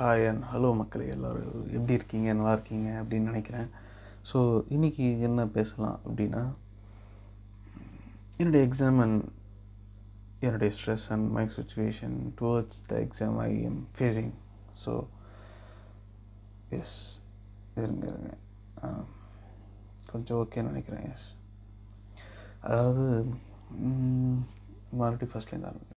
Hi and hello மக்களே எல்லாரும் எப்படி இருக்கீங்க நல்லா இருக்கீங்க அப்படினு நினைக்கிறேன் சோ இன்னைக்கு என்ன பேசலாம் அப்படினா என்னோட எக்ஸாம் and என்னோட stress and my situation towards the exam I am facing so yes கொஞ்சம் ஓகே நினைக்கிறேன் yes அதாவது மறுபடியும் ஃபர்ஸ்ட்ல இருந்து